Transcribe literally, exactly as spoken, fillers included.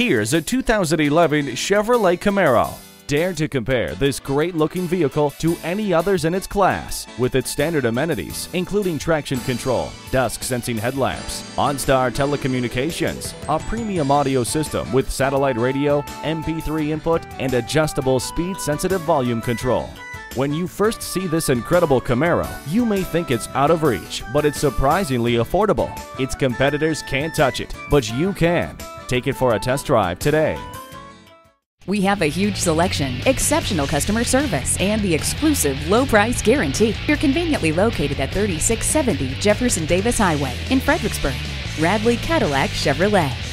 Here's a two thousand eleven Chevrolet Camaro. Dare to compare this great-looking vehicle to any others in its class with its standard amenities, including traction control, dusk-sensing headlamps, OnStar telecommunications, a premium audio system with satellite radio, M P three input, and adjustable speed-sensitive volume control. When you first see this incredible Camaro, you may think it's out of reach, but it's surprisingly affordable. Its competitors can't touch it, but you can. Take it for a test drive today. We have a huge selection, exceptional customer service, and the exclusive low price guarantee. You're conveniently located at thirty-six seventy Jefferson Davis Highway in Fredericksburg. Radley Cadillac Chevrolet.